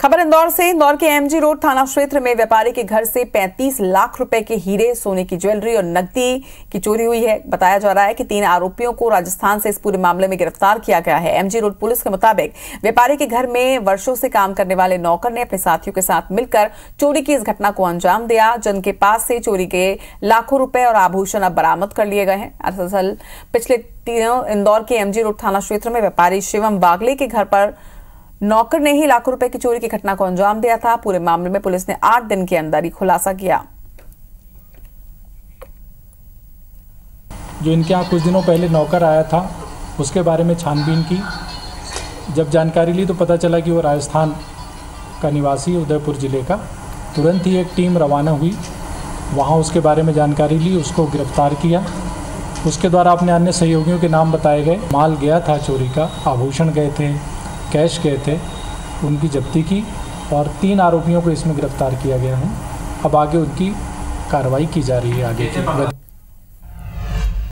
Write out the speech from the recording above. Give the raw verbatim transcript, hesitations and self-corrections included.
खबर इंदौर से। इंदौर के एमजी रोड थाना क्षेत्र में व्यापारी के घर से पैंतीस लाख रुपए के हीरे, सोने की ज्वेलरी और नकदी की चोरी हुई है। बताया जा रहा है कि तीन आरोपियों को राजस्थान से इस पूरे मामले में गिरफ्तार किया गया है। एमजी रोड पुलिस के मुताबिक व्यापारी के घर में वर्षों से काम करने वाले नौकर ने अपने साथियों के साथ मिलकर चोरी की इस घटना को अंजाम दिया, जिनके पास से चोरी के लाखों रुपए और आभूषण अब बरामद कर लिए गए हैं। दरअसल पिछले दिनों इंदौर के एमजी रोड थाना क्षेत्र में व्यापारी शिवम बागले के घर पर नौकर ने ही लाखों रुपए की चोरी की घटना को अंजाम दिया था। पूरे मामले में पुलिस ने आठ दिन के अंदर ही खुलासा किया। जो इनके यहाँ कुछ दिनों पहले नौकर आया था, उसके बारे में छानबीन की। जब जानकारी ली तो पता चला कि वो राजस्थान का निवासी, उदयपुर जिले का। तुरंत ही एक टीम रवाना हुई, वहाँ उसके बारे में जानकारी ली, उसको गिरफ्तार किया। उसके द्वारा अपने अन्य सहयोगियों के नाम बताए गए। माल गया था चोरी का, आभूषण गए थे, कैश गए थे, उनकी जब्ती की और तीन आरोपियों को इसमें गिरफ्तार किया गया है। अब आगे उनकी कार्रवाई की जा रही है। आगे की